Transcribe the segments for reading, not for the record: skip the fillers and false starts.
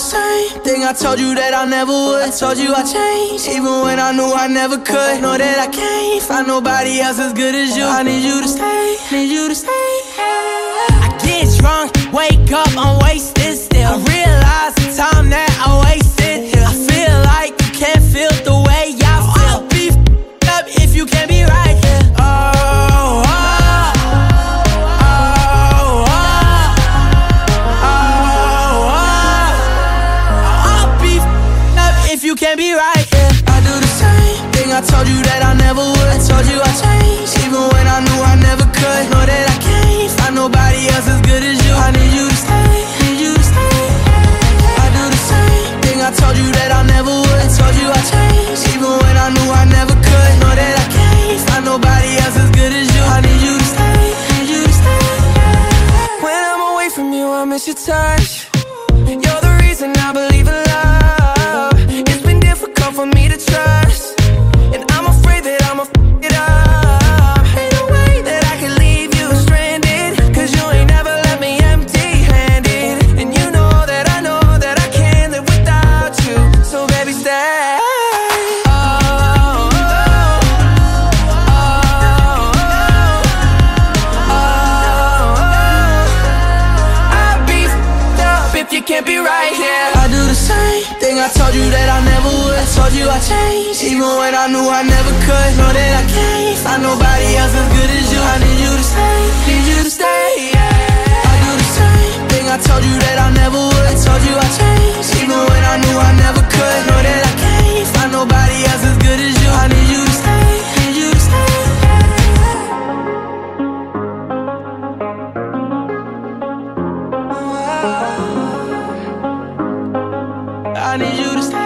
the same thing I told you that I never would. I told you I changed, even when I knew I never could. Know that I can't find nobody else as good as you. I need you to stay, need you to stay. I get drunk, wake up, I'm wasted still. I realize the time that I wasted here. I feel like you can't feel the way I feel. I'll be f***ed up if you can't be right here. Can't be right, yeah. I do the same thing I told you that I never would. I told you I changed, even when I knew I never could. Know that I can't find nobody else as good as you. I need you to stay, need you to stay. I do the same thing I told you that I never would. I told you I changed, even when I knew I never could. Know that I can't find nobody else as good as you. I need you to stay, need you to stay. When I'm away from you, I miss your touch. You're the reason I believe in love. For me to trust, and I'm afraid that I'ma f*** it up. Ain't no way that I can leave you stranded, cause you ain't never left me empty-handed. And you know that I can't live without you. So baby, stay. Oh, oh, oh, oh, oh. I'll be f***ed up if you can't be right here. I do the same thing I told you that I never would. I told you I changed, even when I knew I never could. Know that I can't find nobody else as good as you. I need you to stay, need you to stay, yeah. I do the same thing I told you that I never would. I told you I changed, even when I knew I never could. Know that I can't find nobody else as good as you. I need you to stay, need you to stay. I need you to stay.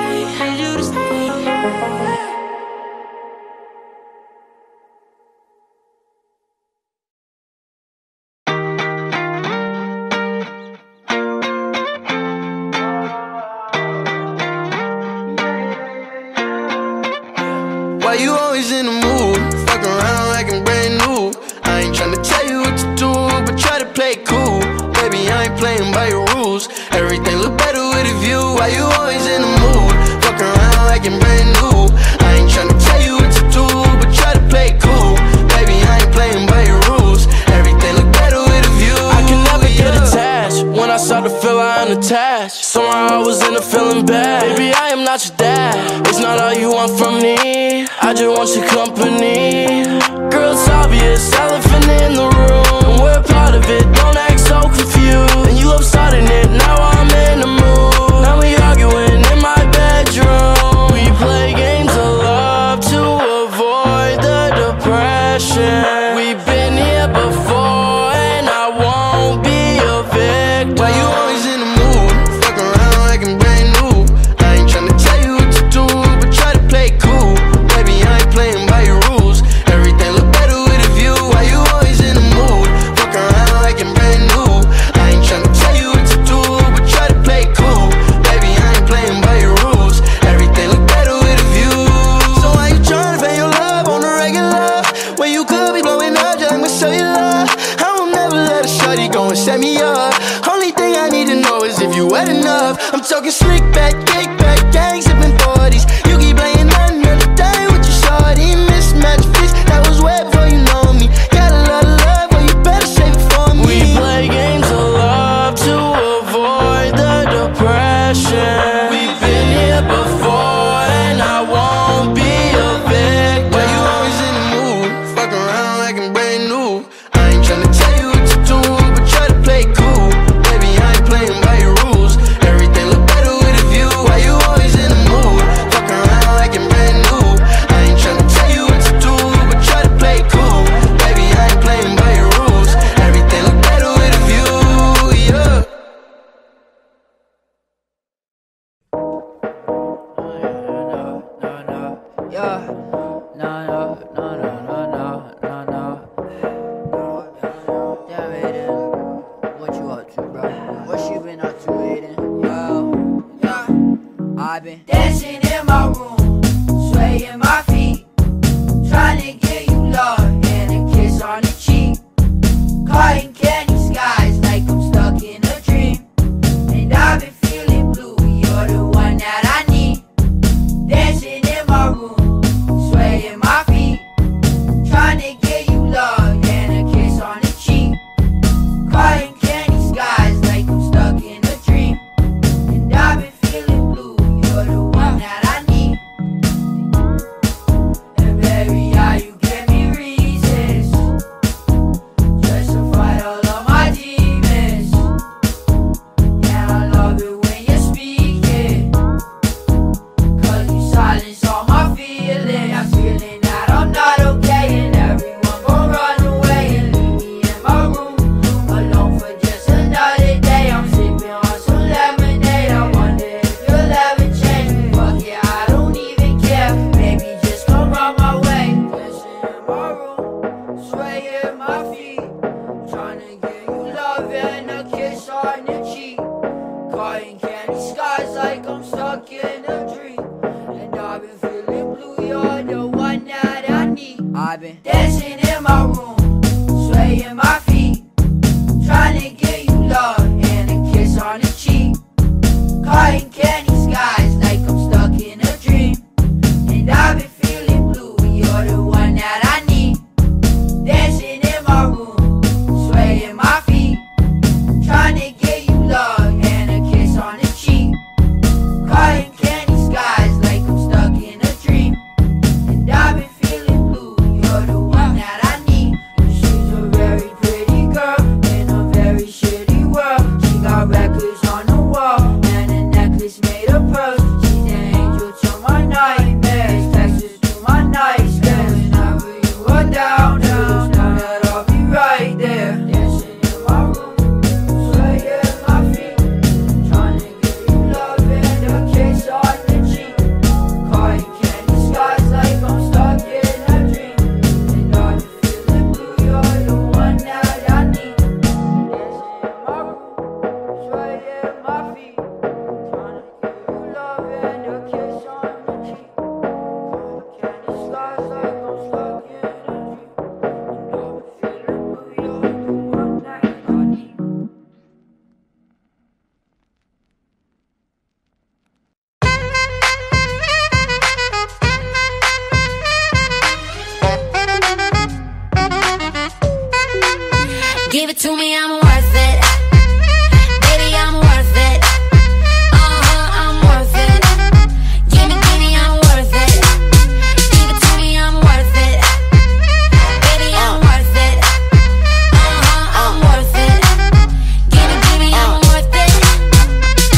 Why you always in the mood? Fuck around like I'm brand new. I ain't tryna tell you what to do, but try to play it cool. Baby, I ain't playing by your rules. Everything look better with a view. Why you always in the mood? Fuck around like I'm brand new. I ain't tryna tell you what to do, but try to play it cool. Baby, I ain't playing by your rules. Everything look better with a view. I can never get attached. When I start to feel I unattached, somehow I was in a feeling bad. Baby, I am not your dad. It's not all you want from me, I just want your company. Girl, it's obvious, elephant in the room, and we're part of it, don't act so confused. And you love starting it, now I'm in the mood. Now we arguing in my bedroom. We play games of love to avoid the depression. We've been here before, and I won't be a victim. Why you always in the mood? Fuck around like I'm brand new. I ain't tryna tell you what to do, but try to play cool. Playing by your rules, everything look better with a view. Why you always in the mood? Fuck around like I'm brand new. I ain't tryna tell you what to do, but try to play cool. Baby, I ain't playing by your rules. Everything look better with a view. So why you tryna pay your love on the regular, when you could be blowing up, just I'ma show you love. I won't never let a shawty go and set me up. Only thing I need to know is if you wet enough. I'm talking slick back, kick back, gang sipping 40s. You keep playing another day. Mismatch fish that was wet before you know me. Got a lot of love, but you better save it for me. We play games of love to avoid the depression. We've been here before, and I won't be a victim. Why you always in the mood? Fuck around like I'm brand new. I ain't tryna tell you what to do, but try to play cool. Baby, I ain't playing by your rules. Everything look better with a view. Why you always in the mood? Fuck around like I'm brand new. Caught in candy skies like I'm stuck in a dream, and I've been feeling blue. silence all my feelings. Feeling that I'm not okay, and everyone gon' run away and leave me in my room alone for just another day. I'm sipping on some lemonade. I wonder if you'll ever change. Fuck yeah, I don't even care. Baby, just come round my way. Dancing in my room, swaying in my feet, trying to give you love and a kiss on your cheek. Cutting candy skies like I'm stuck in a dream, and I've been feeling blue, you're the one that I need. I've been dancing in my room, swaying my feet, trying to give you love and a kiss on the cheek. Cutting candy skies like I'm stuck in a dream, and I've been feeling blue, you're the one that I need. Dancing in my room, swaying my feet, trying to give you love and a kiss on the cheek. Cutting candy skies like I'm stuck in a dream, and I've been feeling blue, you're the one that I need. And she's a very pretty girl in a very shitty world. She got records on the wall and a necklace made of pearls. She's an angel to my nightmares, Texas to my nightstand. Whenever you are down, just know that I'll be right there. Dancing in my room, swaying my feet, trying to give you love and a kiss on the cheek. Cutting candy skies like I'm stuck in a dream, and I've been feeling blue, you're the one that I need. Dancing in my room, swaying my feet, trying to give you love and a kiss on the cheek. Cutting candy skies like I'm stuck in a dream, and I've been feeling blue, you're the one that I need. Give it to me, I'm worth it. Baby, I'm worth it. I'm worth it. Give me, I'm worth it. Give it to me, I'm worth it. Baby, I'm worth it. I'm worth it. Give me, I'm worth it. Okay, I tell her bring it back like she loves some. Bring it back like she loves some. In the club with the lights off,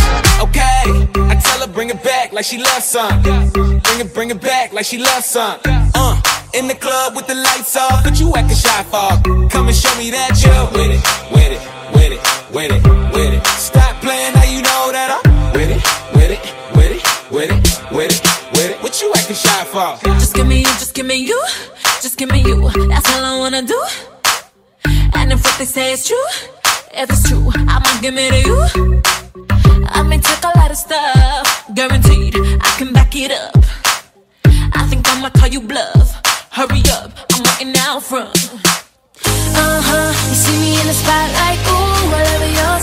but you actin' shy for. Come and show me that you're with it, with it, with it, with it, with it. Stop playing, now you know that I'm with it, with it, with it, with it, with it, with it. What you actin' shy for? Just give me you, just give me you, just give me you. That's all I wanna do. And if what they say is true, if it's true, I'ma give it to you. I may take a lot of stuff, guaranteed I can back it up. I think I'ma call you bluff. Hurry up, I'm waiting out front. You see me in the spotlight, ooh, all over your town.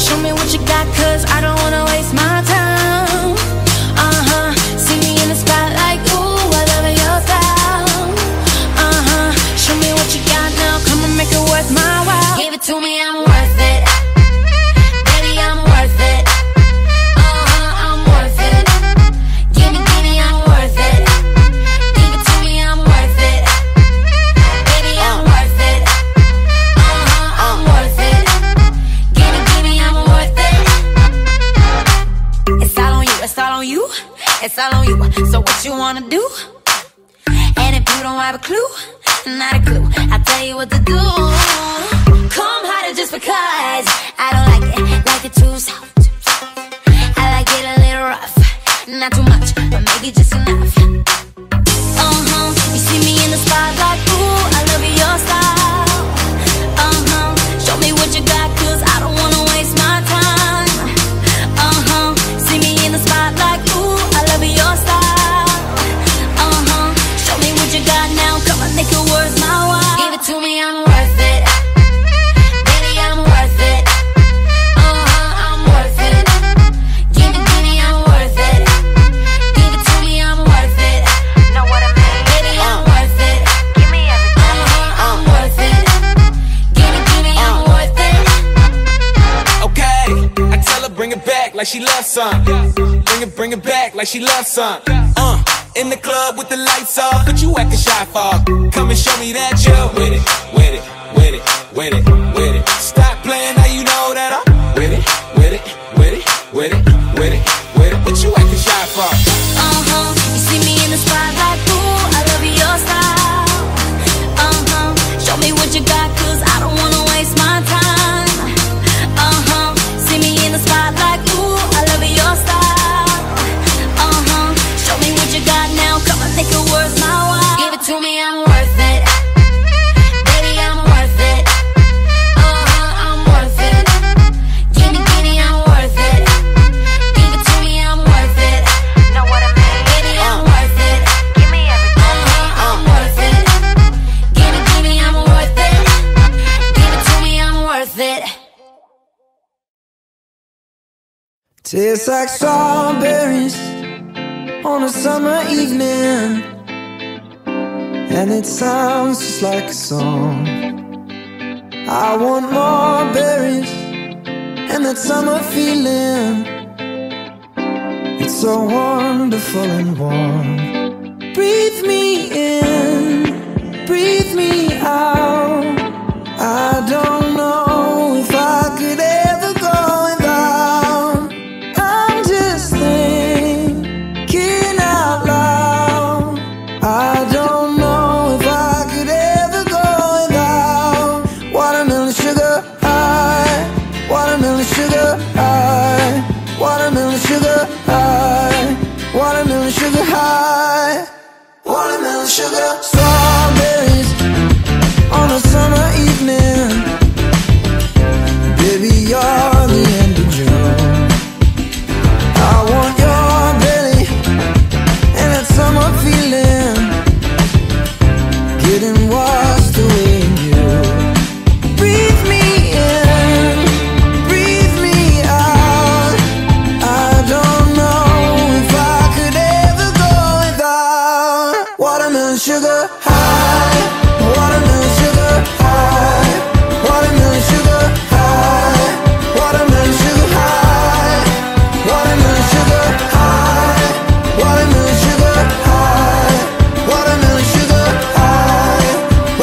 Show me what you got, cause I don't wanna waste my time. See me in the spotlight, ooh, all over your town. Show me what you got now, come and make it worth my while. Give it to me, I'm worth it. Baby, I'm worth it. It's all on you, so what you wanna do? And if you don't have a clue, not a clue, I'll tell you what to do. Come harder just because I don't like it too soft. I like it a little rough, not too much, but maybe just enough. You see me in the spotlight, ooh, I love your style. Show me what you got, cause I don't wanna waste my time. See me in the spotlight, ooh, your style, show me what you got now, come on, make it worth my while. Give it to me, I'm worth it. Baby, I'm worth it. I'm worth it. Give me, I'm worth it. Give it to me, I'm worth it. Know what I mean? Baby, I'm worth it. Give me everything. I'm worth it. Give me, I'm worth it. Okay, I tell her bring it back like she loves some. Bring it back like she loves some. In the club with the lights off, but you actin' shy for. Come and show me that you're with it, with it, with it, with it, with it. Stop playing, now you know that I'm with it, with it, with it, with it, with it, with it. But you actin' shy Tastes like strawberries on a summer evening, and it sounds just like a song. I want more berries and that summer feeling. It's so wonderful and warm. Breathe me in, breathe me out. I don't know if I could ever go without. I'm just thinking out loud. I don't know if I could ever go without. Watermelon sugar high, watermelon sugar high, watermelon sugar high, watermelon sugar high, watermelon sugar. Strawberries on a summer evening, baby, you're the end of June. I want your belly and that summer feeling, getting washed away in you. Breathe me in, breathe me out. I don't know if I could ever go without. Watermelon sugar high, watermelon sugar high, watermelon sugar high, watermelon sugar high, watermelon sugar high, watermelon sugar high, watermelon sugar high, watermelon sugar high. I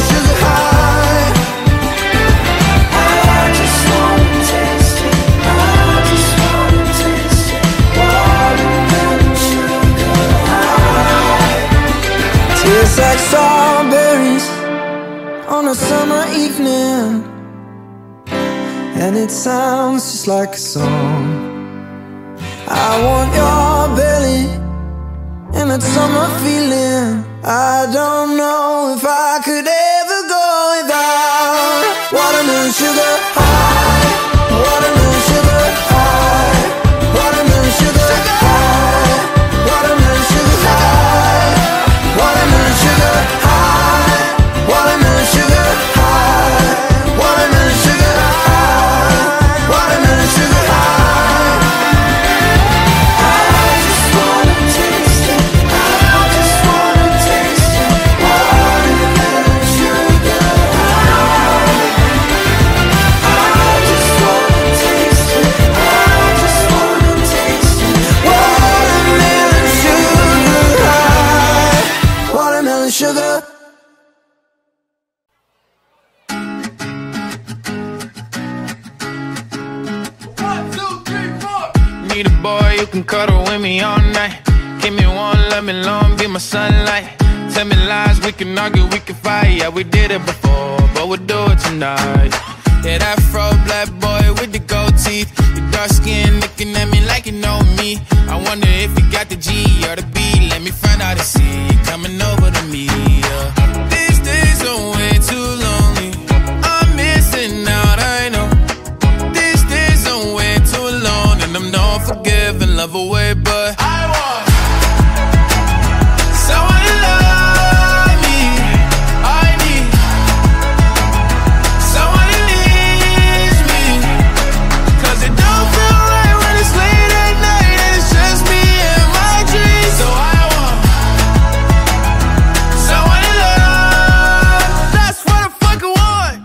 just wanna taste it, I just wanna taste it, watermelon sugar high. Tastes like strawberry on a summer evening, and it sounds just like a song. I want your belly and that summer feeling. I don't know if I could ever go without. Watermelon sugar high, watermelon sugar high, watermelon sugar high, watermelon sugar high, watermelon sugar high. Watermelon sugar high, watermelon sugar high, watermelon sugar high. I just wanna taste it, I just wanna taste it, watermelon sugar high. I just wanna taste it, I just wanna taste it, watermelon sugar high, watermelon sugar. A boy, you can cuddle with me all night. Give me one, let me long, be my sunlight. Tell me lies, we can argue, we can fight. Yeah, we did it before, but we'll do it tonight. Yeah, that fro black boy with the gold teeth, your dark skin looking at me like you know me. I wonder if you got the G or the B. Let me find out and see you coming over to me, yeah. These days are way too lonely, I'm missing out, I know. I'm not forgiving, love away, but I want someone to love me. I need someone who needs me, 'cause it don't feel right when it's late at night and it's just me and my dreams. So I want someone to love, that's what I fucking want.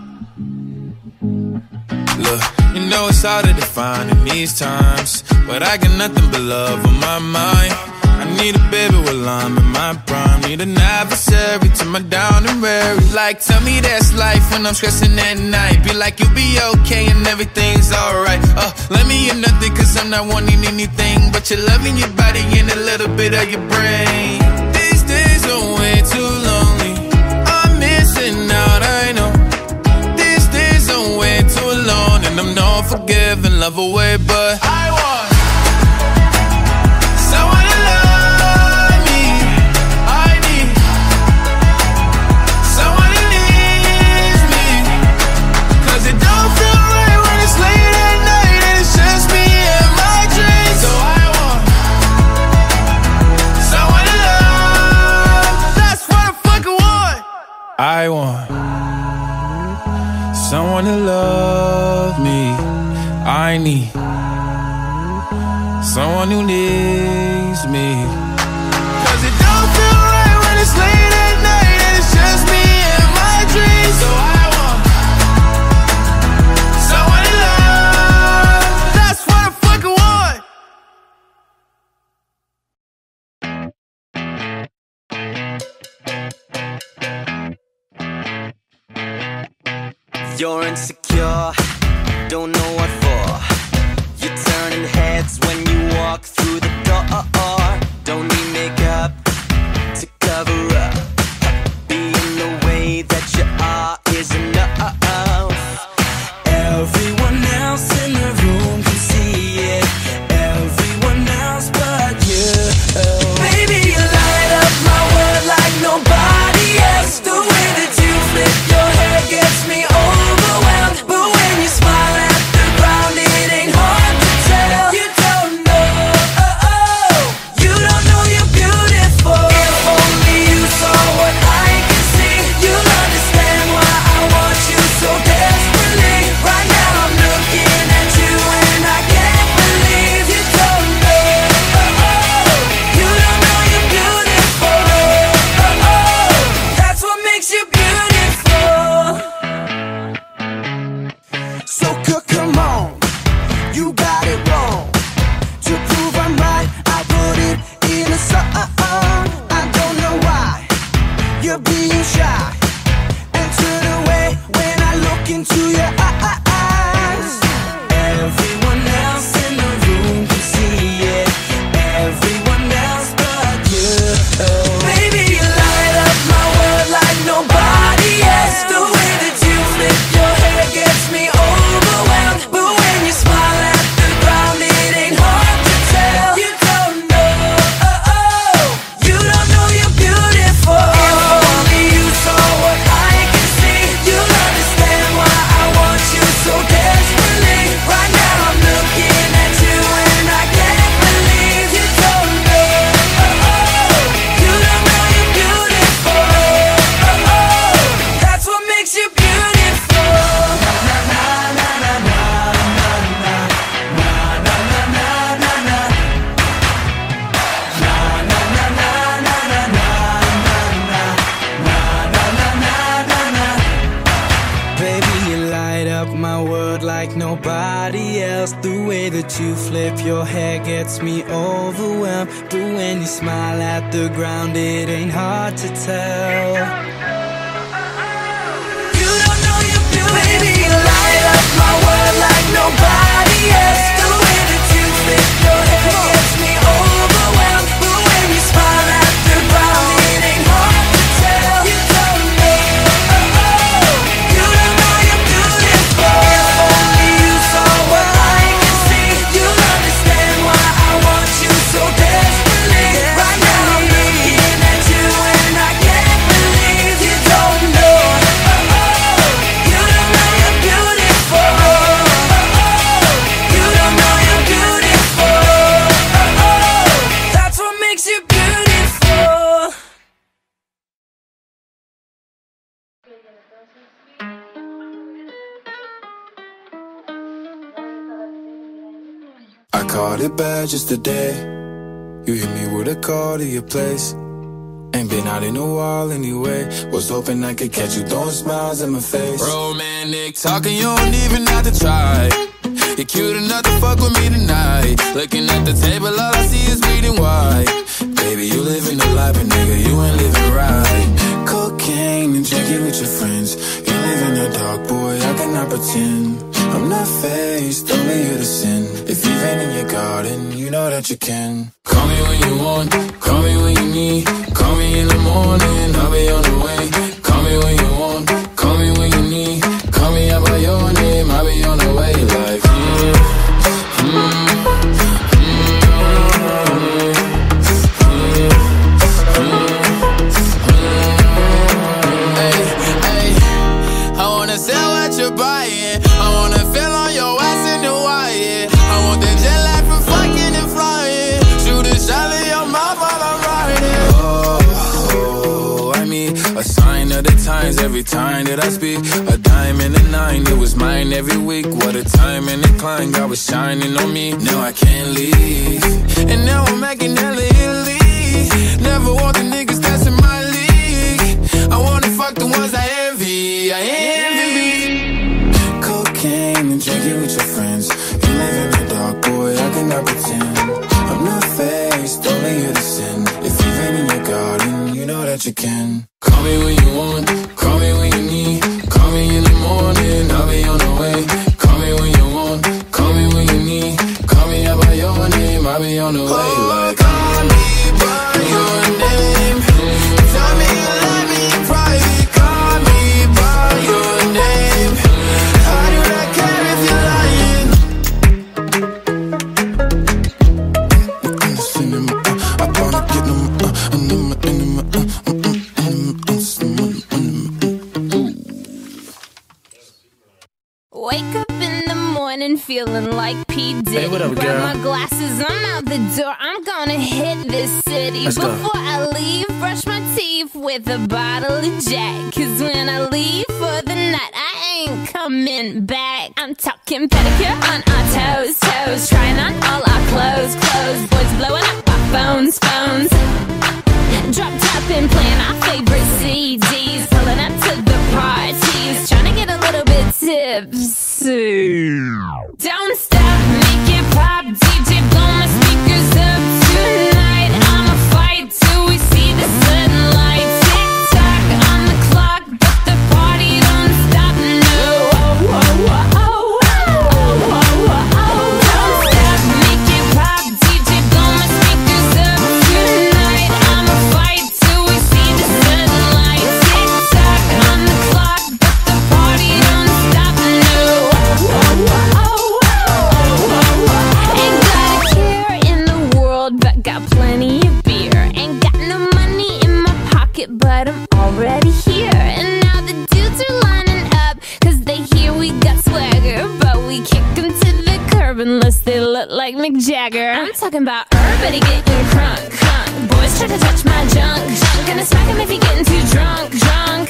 Look, you know it's hard to define in these times, but I got nothing but love on my mind. I need a baby while I'm in my prime, need an adversary to my down and weary. Like, tell me that's life when I'm stressing at night. Be like, you'll be okay and everything's alright. Let me in nothing 'cause I'm not wanting anything, but you're loving your body and a little bit of your brain. These days are way too lonely, I'm missing out, I know. Way too alone, and I'm not forgiving, love away, but I want someone to love me. I need someone who needs me, 'cause it don't feel right when it's late at night and it's just me and my dreams. So I want someone to love, that's what I fucking want. I want someone to love me, I need someone who needs me. 'Cause it don't feel right when it's late at night and it's just me and my dreams. So I want someone in love. That's what I fucking want. You're insecure, don't know what for. You're turning heads when you walk through the door. Don't need makeup to cover up. Being the way that you are is enough. Everyone else in the room can see it. Everyone else but you. Baby, you light up my world like nobody else. The way that you flip your hair gets me overwhelmed. But when you smile at the ground, it ain't hard. Caught it bad just today. You hit me with a call to your place. Ain't been out in a while anyway. Was hoping I could catch you throwing smiles in my face. Romantic talking, you don't even have to try. You're cute enough to fuck with me tonight. Looking at the table, all I see is bleeding white. Baby, you living the life, but nigga, you ain't living right. Cocaine and drinking with your friends. You live in the dark, boy, I cannot pretend. I'm not faced, only you to sin. If you've been in your garden, you know that you can. Call me when you want, call me when you need. Call me in the morning, I'll be on the way. Call me when you want, call me when you need. Call me out by your name, I'll be on the way. Like, yeah, Hey, hey, I wanna sell what you're buying. I wanna feel on your ass in the wire. I want that jet lag from fucking and flying. times every time that I speak. A dime and a nine, it was mine every week. What a time and a climb, God was shining on me. Now I can't leave, and now I'm making hella Italy. Never want the niggas that's in my league. I wanna fuck the ones I envy, I envy. Cocaine and drinking with your friends. You live in the dark, boy, I cannot pretend. I'm not faced, only here to sin. If you've been in your garden, you know that you can. Call me when you want, call me when you need. Call me in the morning, I'll be on the way. Call me when you want, call me when you need. Call me out by your name, I'll be on the way. Like, call me by your name. Tell me you love me in private. Call me by your name. I do not care if you're lying. I wanna get them, wake up in the morning feeling like P. Diddy. Hey, what up, girl? Grab my glasses, I'm out the door. I'm gonna hit this city. Let's before go. I leave, brush my teeth with a bottle of Jack. Cause when I leave for the night, I ain't coming back. I'm talking pedicure on our toes, toes. Trying on all our clothes, clothes. Boys blowing up our phones, phones. Drop top and playing our favorite CDs. Pulling up to the parties, trying to get a little bit tipsy. Don't stop, make it pop, DJ blow my speakers up tonight. I'ma fight till we see the sunlight. Tick tock on the clock, but the party don't stop, no. Don't stop, make it pop, DJ blow my speakers up tonight. I'ma fight till we see the sunlight. Tick tock on the clock, but the party don't stop, no. Ain't got a care in the world, but got plenty of beer. Ain't got no money in my pocket, but I'm already here. And now the dudes are lining up, cause they hear we got swagger. But we kick them to the curb unless they look like Mick Jagger. I'm talking about everybody getting crunk, crunk. Boys try to touch my junk, junk. Gonna smack him if he getting too drunk, drunk.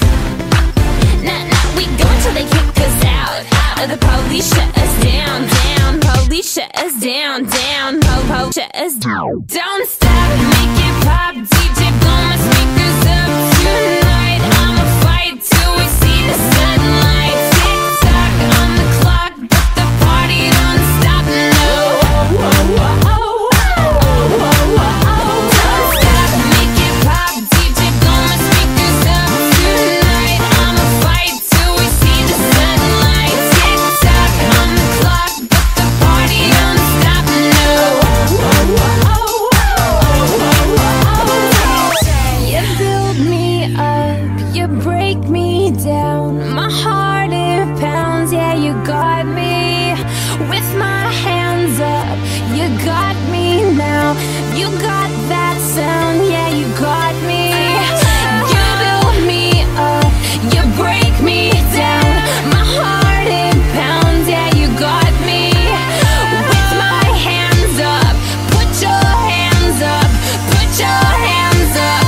Nah, we go until they kick us out, out. Or the police shut us down, down. Police shut us down, down. Po-po shut us down. Don't stop, make it pop, DJ blow my speakers up tonight. I'ma fight till we see the sunlight. Tick tock on the clock, but the party don't stop, no. Don't stop, make it pop, DJ blow my speakers up tonight. I'ma fight till we see the sunlight. Tick tock on the clock, but the party don't stop, no. You build me up, you break me down. My heart it pounds, yeah, you got me. With my hands up, you got me now. You got that sound, yeah, you got me. You build me up, you break me down. My heart it pounds, yeah, you got me. With my hands up, put your hands up, put your hands up.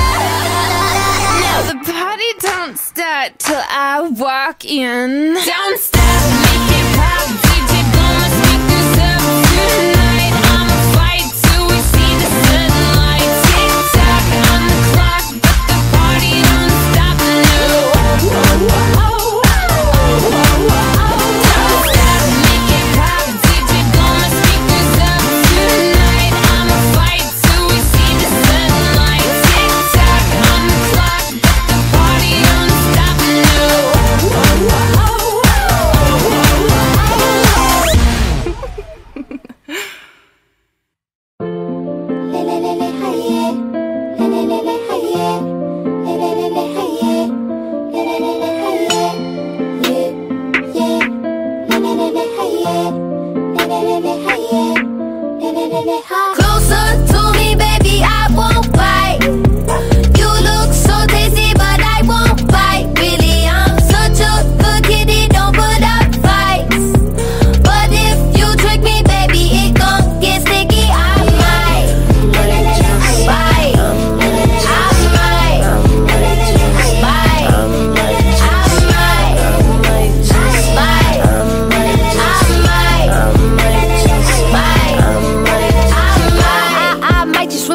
Now the party don't start till I walk in. Don't stop, make it pop, DJ blow my speakers up tonight. I'ma fight till we see the sunlight. Tick tock on the clock, but the party don't stop, no. Don't stop, make it pop, DJ blow my speakers up tonight. I'ma fight till we see the sunlight. Tick tock on the clock, but the party don't stop, no.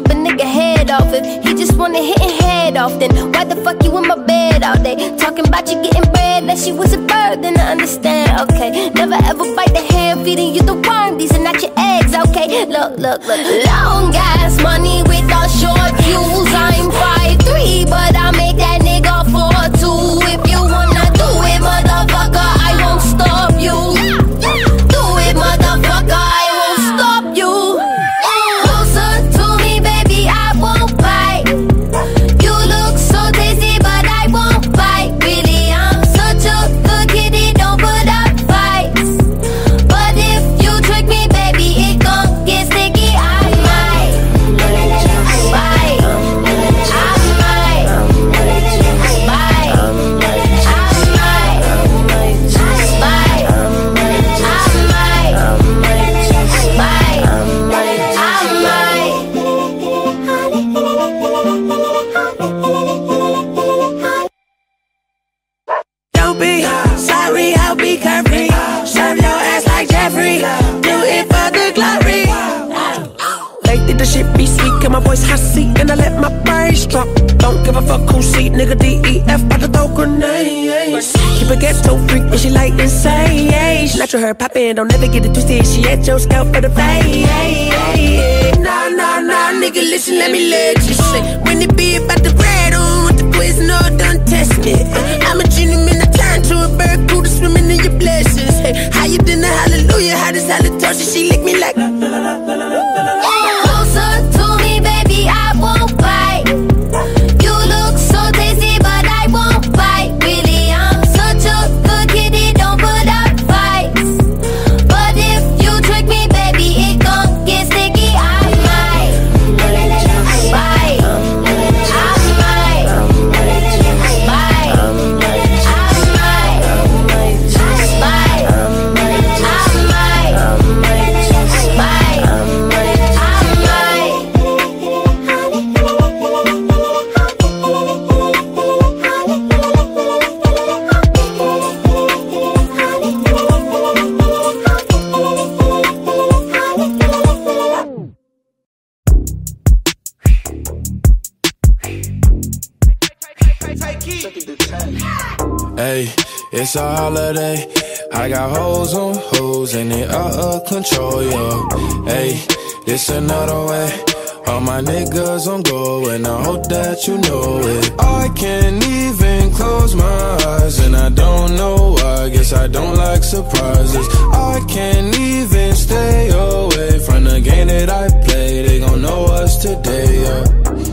chop a nigga head off. If he just wanna hit and head off, then why the fuck you in my bed all day? Talking about you getting bread, that she was a bird, then I understand, okay. Never ever bite the hand feeding you the worm, these are not your eggs, okay. Look, look, look. Long ass money with all short views. I'm 5'3", but I make that nigga 4'2". If you wanna do it, motherfucker, I won't stop you. Do it, motherfucker, I won't stop you. Closer to me, baby, I won't bite. You look so tasty, but I won't bite. Really, I'm such a good kitty, don't put up fights. But if you trick me, baby, it gon' get sticky. I might bite. I might bite. Don't be sorry, I'll be curvy. Serve your ass like Jeffrey. Do it for the glory. Lately the shit be sweet, get my voice hussy, and I let my brains drop. Don't give a fuck who see, nigga DEF about to throw grenades. Keep a ghetto freak, and she like insane. She let your hair pop in, don't ever get it twisted. She at your scalp for the fade. Nah, nah, nah, nigga, listen, let me let you say. When it be about the bread on with the poison, no, don't test me. I'm a genie, man, I turn to a barracuda swimming in your blessings. Hey, higher than a hallelujah, hot as halitosis. She lick me like. Closer to me, baby, I won't bite. You look so tasty, but I won't bite. Really, I'm such a good kitty, don't put up fights. But if you trick me, baby, it gon' get sticky. I might bite. I might bite. Hey, it's a holiday. I got hoes on hoes and they out of control, yo. Hey, this another way. All my niggas on go and I hope that you know it. I can't even close my eyes and I don't know why. I guess I don't like surprises. I can't even stay away from the game that I play. They gon' know us today, yo.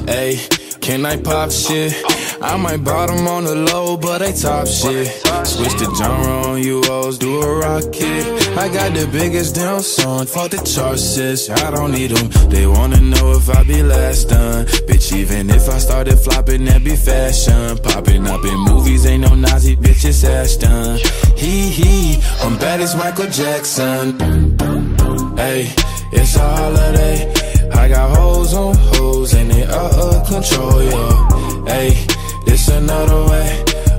Hey, can I pop shit? I might bottom on the low, but I top shit. Switch the genre on you hoes, do a rocket. I got the biggest damn song, fuck the charts, sis. I don't need them, they wanna know if I be last done. Bitch, even if I started flopping, that be fashion. Popping up in movies, ain't no Nazi, bitch, it's Ashton. Hee-hee, I'm bad as Michael Jackson. Hey, it's a holiday. I got hoes on hoes, and they out of control, yo. Hey, this another way.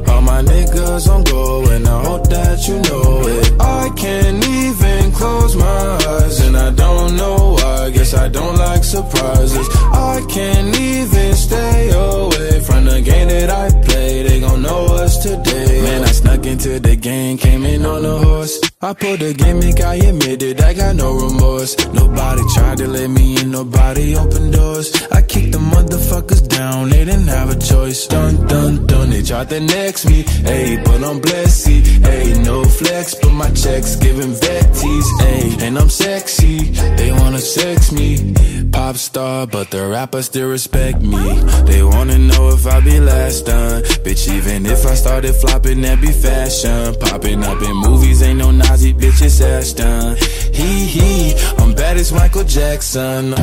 All my niggas on go and I hope that you know it. I can't even close my eyes and I don't know why. I guess I don't like surprises. I can't even stay away from the game that I play. They gon' know us today. Man, I snuck into the game, came in on a horse. I pulled the gimmick, I admitted I got no remorse. Nobody tried to let me in, nobody opened doors. I kicked the motherfuckers down, they didn't have a choice. Dun, dun, dun, they tried to next me. Ayy, but I'm blessed, ayy, no flex, but my checks giving vetties, ayy. And I'm sexy, they wanna sex me. Pop star, but the rappers still respect me. They wanna know if I be last done. Bitch, even if I started flopping, that be fashion. Popping up in movies, ain't no night. Bitch, it's Ashton. Hee hee, I'm bad as Michael Jackson.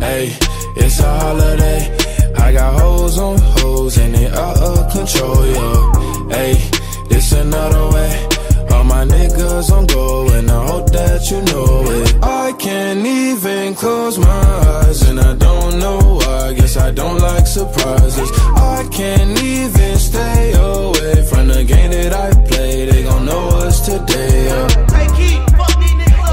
Hey, it's a holiday. I got hoes on hoes and they out of control, yo. Hey, this another way. All my niggas on go and I hope that you know it. I can't even close my eyes and I don't know why. I guess I don't like surprises. I can't even stay away from the game that I play. They gon' know us today, yeah. Take heat, fuck these niggas up.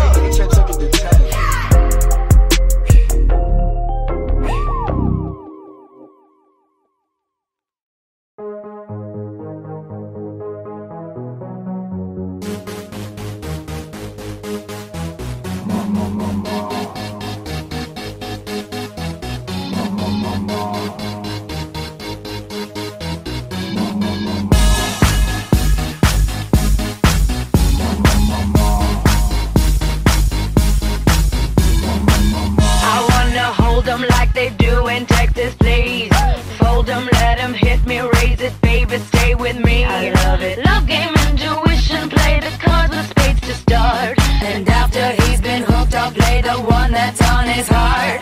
Chicago and Texas, please. Fold them, let them hit me, raise it, baby, stay with me. I love it. Love game, intuition, play the cards with spades to start. And after he's been hooked, I'll play the one that's on his heart.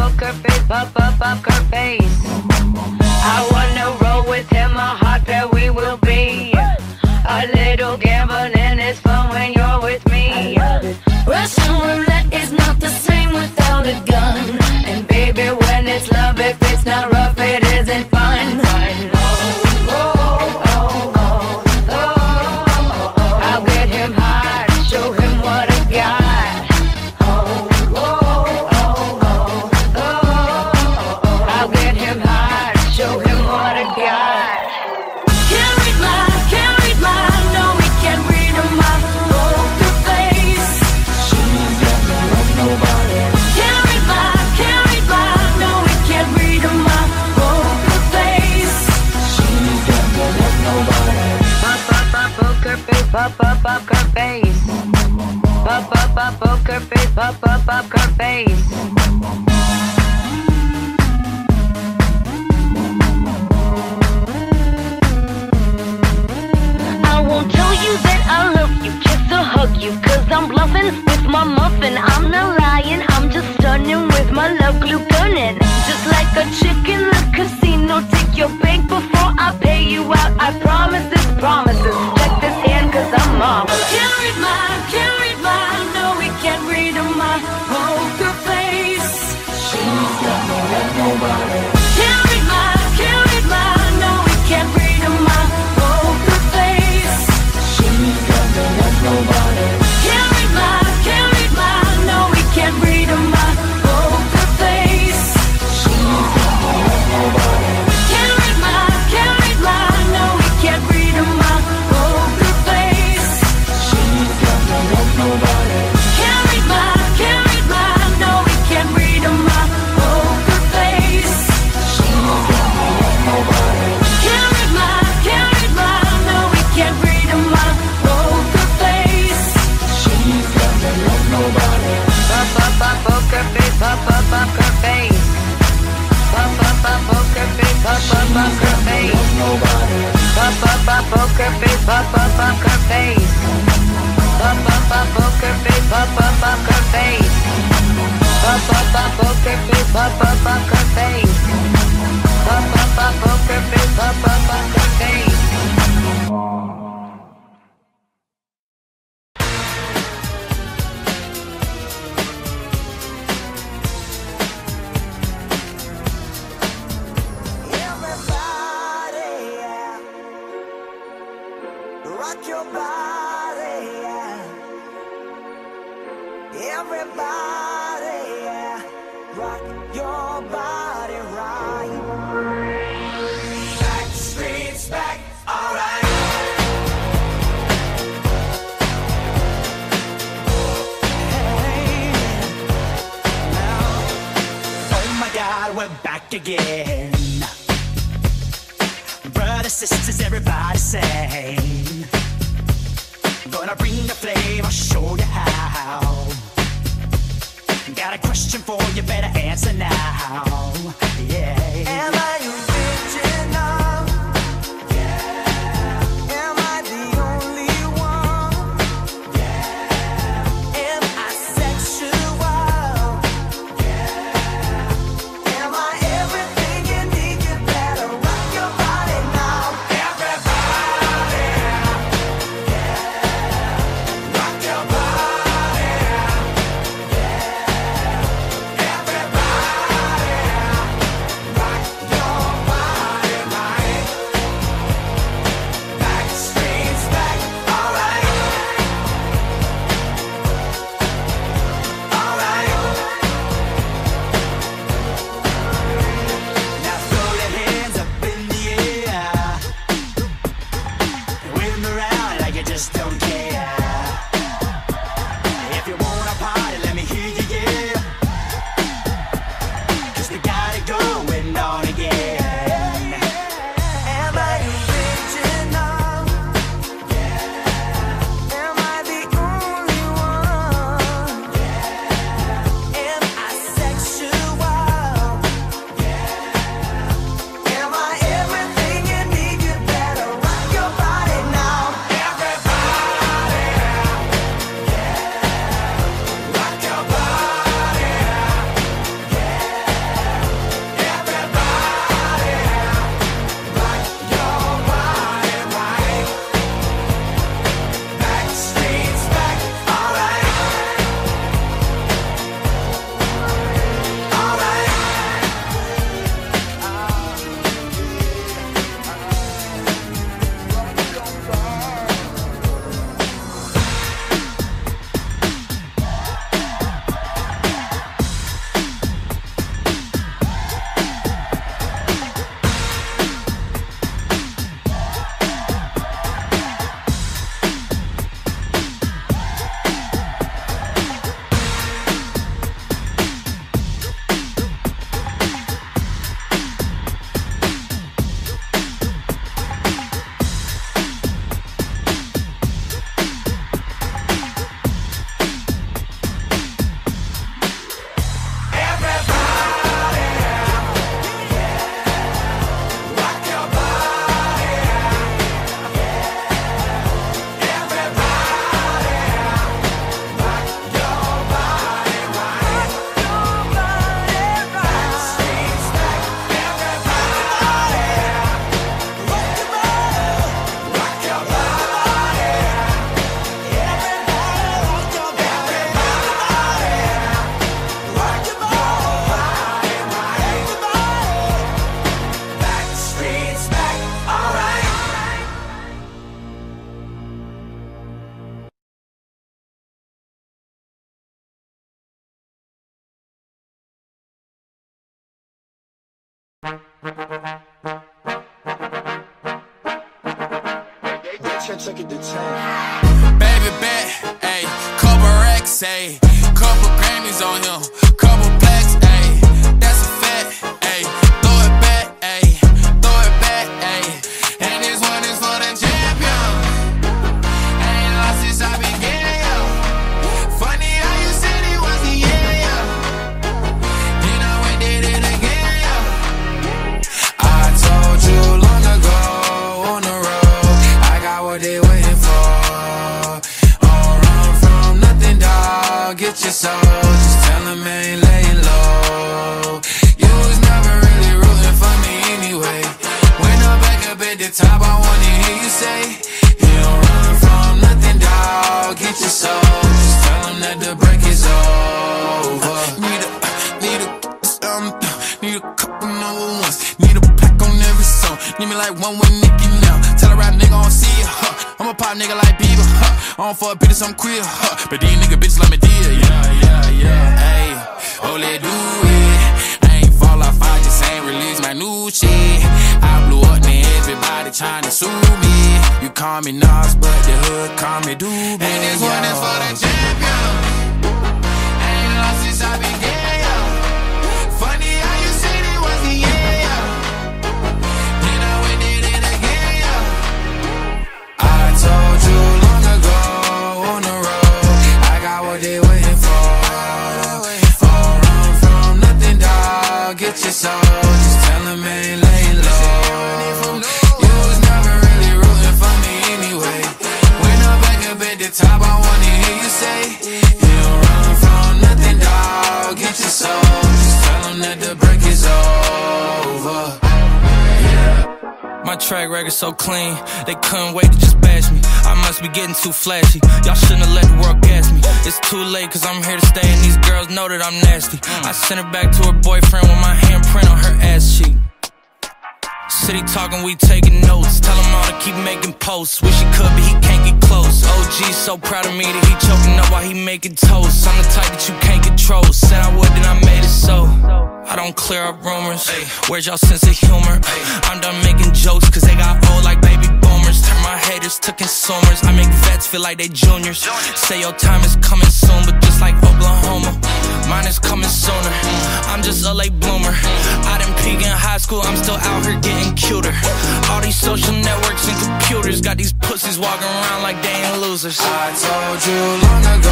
Poker face, poker face, poker face. I wanna roll with him, a hot pair we will be. A little gambling is fun when you're with me. Russian roulette is not the same without a gun. And baby, when it's love, if it's not rough, it isn't fun. Poker face, poker face, poker face. I won't tell you that I love you, kiss or hug you, 'cause I'm bluffing with my muffin. I'm not lying, I'm just stunning with my love glue gunning. Just like a chick in the casino, take your bank before I pay you out. I promise this, promises. Check this hand, 'cause I'm marvelous. Can't read mine, no we can't read on my poker face. She's got no love, nobody. Can't read mine, no we can't read on my poker face. She's got no love, nobody. Can't read mine, no we can't read on my poker face. She's got no love, nobody. Can't read mine, no we can't read on my poker face. She's got no love, nobody. Can't read mine, no we can't read on my poker face. She's got no love, nobody. Can't read mine, no we can't read on my poker face. She's got no love, nobody. Poker face, poker face. Poker face, poker face. Poker face, poker face. Poker face, poker face. Poker face, poker face. Poker face, poker face. Rock your body, yeah. Everybody, yeah. Rock your body right. Back streets, back, all right. Hey, now. Oh my God, we're back again. Brothers, sisters, everybody sing. Gonna bring the flame, I'll show you how. Got a question for you, better answer now. Yeah. Am I original? Yeah. Am I the only one? Yeah. Am I sexual? Yeah. Am I everything you need? You better rock your body now. Everybody. Everybody, rock your I took it to town. Baby bet, ayy, couple racks, ayy, couple Grammys on him, couple plaques, ayy, that's a fact, ayy, throw it back, ayy, throw it back, ayy, and this one is for the champion. I ain't lost since I began, yo. Funny how you said it was the year, yo. Then I went did it again, yo. I told you long ago on the road. What they waiting for? All run from nothing, dog. Get your soul. Just tell them I ain't laying low. You was never really rooting for me anyway. When I'm back up at the top, I wanna hear you say, you don't run from nothing, dog. Get your soul. Just tell them that the break is over. Need a couple number ones. Need a pack on every song. Need me like one with Nicky now. Tell a rap nigga I don't see ya, huh. I'm a pop nigga like Bieber, huh. I don't fuck bitches, I'm queer, huh. But these nigga bitches like me dear, yeah. Ayy, oh let do it. I ain't fall off, I just ain't release my new shit. I blew up, man, everybody tryna sue me. You call me Nas, but the hood call me Doobie. And this one is for the champion. I ain't lost since I began, yo. Funny how you said it was the end, yo. Then I went did it again, yo. I told you long ago on the road, I got what they waiting for. All run from nothing, dog. Get your soul. Just tell them I ain't laying low. You was never really rooting for me anyway. When I'm back up at the top, I wanna hear you say, you don't run from nothing, dog. Get your soul. That the break is over, yeah. My track record's so clean, they couldn't wait to just bash me. I must be getting too flashy, y'all shouldn't have let the world gas me. It's too late cause I'm here to stay and these girls know that I'm nasty. I sent her back to her boyfriend with my handprint on her ass cheek. City talking, we taking notes. Tell him all to keep making posts. Wish he could, but he can't get close. OG's so proud of me that he choking up while he making toast. I'm the type that you can't control. Said I would, then I made it so. I don't clear up rumors. Where's y'all sense of humor? I'm done making jokes cause they got old like baby boomers. Turn my haters to consumers. I make vets feel like they juniors. Say your time is coming soon, but just like Oklahoma, mine is coming sooner. I'm just a late bloomer. I didn't peak in high school, I'm still out here getting cuter. All these social networks and computers got these pussies walking around like they ain't losers. I told you long ago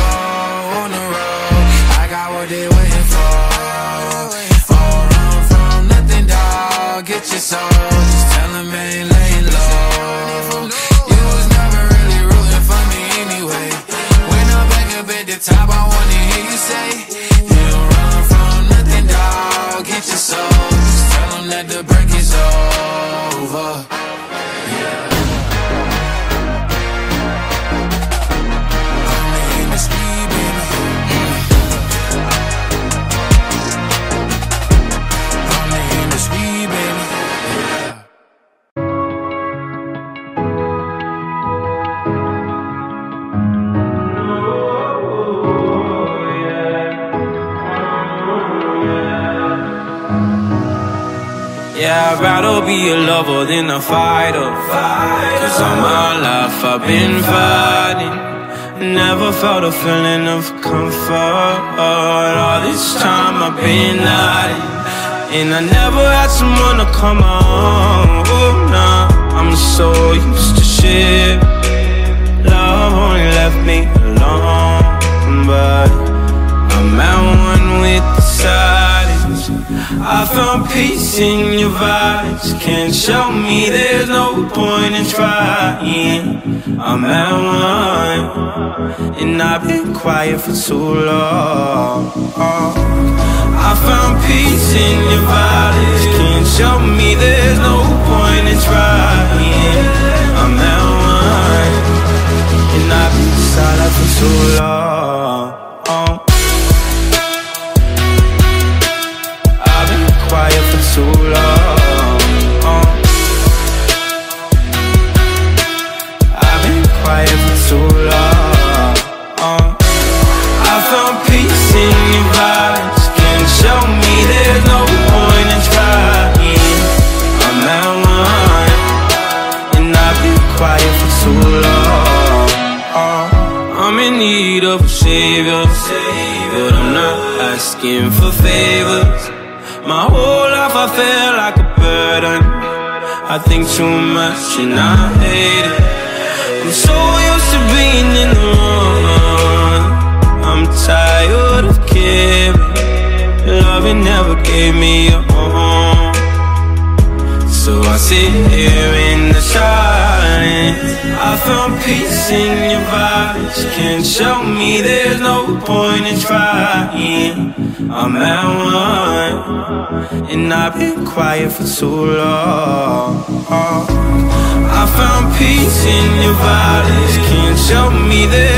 on the road, I got what they waiting for. All run from nothing, dog. Get your soul. Just tell them I ain't laying low. You was never really rooting for me anyway. When I'm back up at the top, I wanna hear you say, get your soul, just tell them that the break is over, yeah. Only in the speed, baby. Only in the speed, baby, yeah. Oh, yeah. Oh, yeah. Yeah, I'd rather be a lover than a fighter. Cause all my life I've been fighting. Never felt a feeling of comfort. All this time I've been hiding, and I never had someone to come on. Oh, nah, I'm so used to shit. Love only left me alone. But I'm at one with the side. I found peace in your vibes. Can't show me there's no point in trying. I'm at one, and I've been quiet for too long. I found peace in your vibes. Can't show me there's no point in trying. I'm at one, and I've been silent for too long. Quiet for too long. I've been quiet for too long. I found peace in your eyes. Can't show me there's no point in trying. I'm at one, and I've been quiet for too long. I'm in need of a savior, but I'm not asking for favors. My whole life I feel like a burden. I think too much and I hate it. I'm so used to being in the wrong. I'm tired of caring. Loving never gave me a home. So I sit here in the silence. I found peace in your vibes. Can't show me there's no point in trying. I'm at one, and I've been quiet for too long. I found peace in your violence. Can't show me there's